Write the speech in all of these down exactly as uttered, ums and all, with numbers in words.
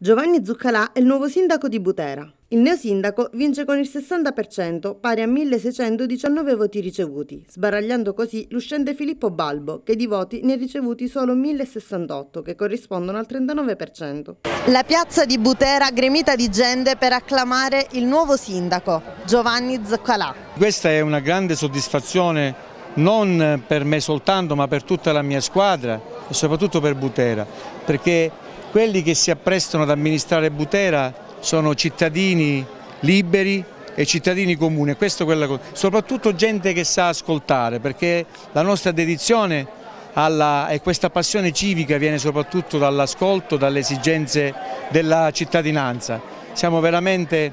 Giovanni Zuccalà è il nuovo sindaco di Butera. Il neosindaco vince con il sessanta per cento, pari a milleseicentodiciannove voti ricevuti, sbaragliando così l'uscente Filippo Balbo, che di voti ne ha ricevuti solo mille sessantotto, che corrispondono al trentanove per cento. La piazza di Butera gremita di gente per acclamare il nuovo sindaco, Giovanni Zuccalà. Questa è una grande soddisfazione, non per me soltanto, ma per tutta la mia squadra e soprattutto per Butera, perché quelli che si apprestano ad amministrare Butera sono cittadini liberi e cittadini comuni, questo è quella, soprattutto gente che sa ascoltare, perché la nostra dedizione alla, e questa passione civica viene soprattutto dall'ascolto, dalle esigenze della cittadinanza. Siamo veramente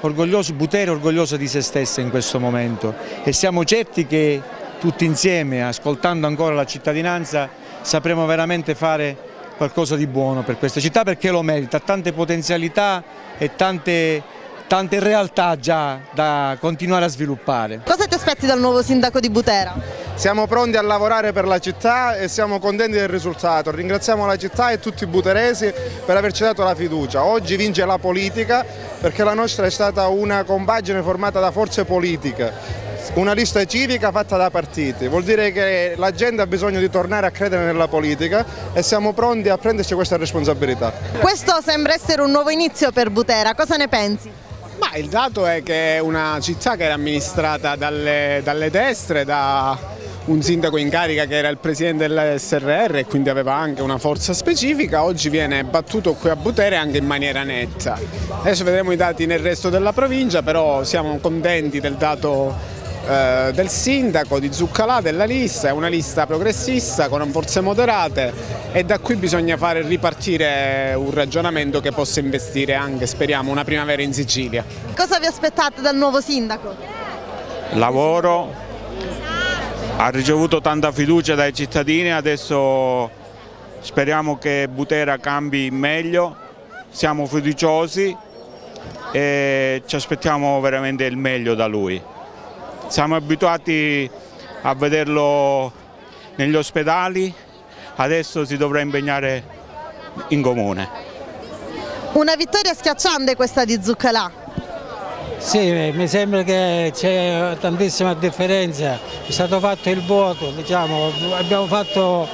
orgogliosi, Butera è orgogliosa di se stessa in questo momento e siamo certi che tutti insieme, ascoltando ancora la cittadinanza, sapremo veramente fare qualcosa di buono per questa città, perché lo merita, tante potenzialità e tante, tante realtà già da continuare a sviluppare. Cosa ti aspetti dal nuovo sindaco di Butera? Siamo pronti a lavorare per la città e siamo contenti del risultato. Ringraziamo la città e tutti i buteresi per averci dato la fiducia. Oggi vince la politica, perché la nostra è stata una compagine formata da forze politiche. Una lista civica fatta da partiti, vuol dire che la gente ha bisogno di tornare a credere nella politica e siamo pronti a prenderci questa responsabilità. Questo sembra essere un nuovo inizio per Butera, cosa ne pensi? Ma il dato è che è una città che era amministrata dalle, dalle destre, da un sindaco in carica che era il presidente dell'esse erre erre e quindi aveva anche una forza specifica, oggi viene battuto qui a Butera anche in maniera netta. Adesso vedremo i dati nel resto della provincia, però siamo contenti del dato del sindaco, di Zuccalà, della lista. È una lista progressista con forze moderate e da qui bisogna fare ripartire un ragionamento che possa investire anche, speriamo, una primavera in Sicilia. Cosa vi aspettate dal nuovo sindaco? Lavoro, ha ricevuto tanta fiducia dai cittadini, adesso speriamo che Butera cambi in meglio, siamo fiduciosi e ci aspettiamo veramente il meglio da lui. Siamo abituati a vederlo negli ospedali, adesso si dovrà impegnare in comune. Una vittoria schiacciante questa di Zuccalà. Sì, mi sembra che c'è tantissima differenza, è stato fatto il vuoto, diciamo, abbiamo fatto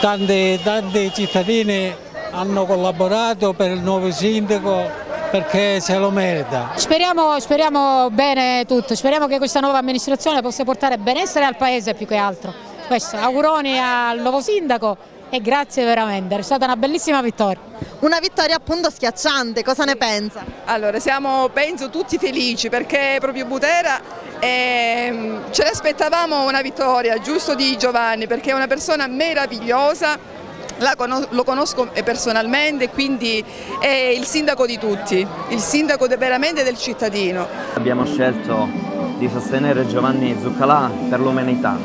tanti, tanti cittadini hanno collaborato per il nuovo sindaco, perché se lo merita. Speriamo, speriamo bene tutto, speriamo che questa nuova amministrazione possa portare benessere al paese più che altro. Questo, auguroni al nuovo sindaco e grazie veramente, è stata una bellissima vittoria. Una vittoria appunto schiacciante, cosa ne pensa? Allora, siamo penso tutti felici perché proprio Butera eh, ce l'aspettavamo una vittoria, giusto di Giovanni, perché è una persona meravigliosa. Lo conosco personalmente, quindi è il sindaco di tutti, il sindaco veramente del cittadino. Abbiamo scelto di sostenere Giovanni Zuccalà per l'umanità,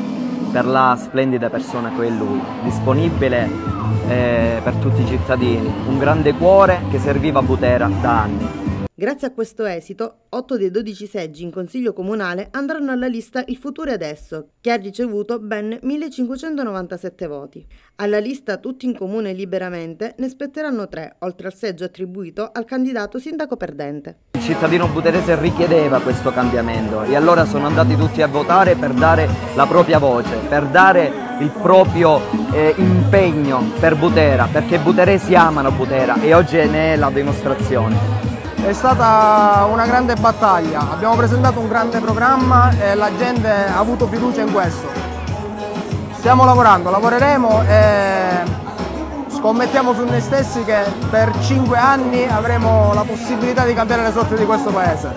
per la splendida persona che è lui, disponibile eh, per tutti i cittadini, un grande cuore che serviva a Butera da anni. Grazie a questo esito, otto dei dodici seggi in Consiglio Comunale andranno alla lista Il Futuro Adesso, che ha ricevuto ben millecinquecentonovantasette voti. Alla lista Tutti in Comune Liberamente ne spetteranno tre, oltre al seggio attribuito al candidato sindaco perdente. Il cittadino buterese richiedeva questo cambiamento e allora sono andati tutti a votare per dare la propria voce, per dare il proprio eh, impegno per Butera, perché i buteresi amano Butera e oggi ne è la dimostrazione. È stata una grande battaglia, abbiamo presentato un grande programma e la gente ha avuto fiducia in questo. Stiamo lavorando, lavoreremo e scommettiamo su noi stessi che per cinque anni avremo la possibilità di cambiare le sorti di questo paese.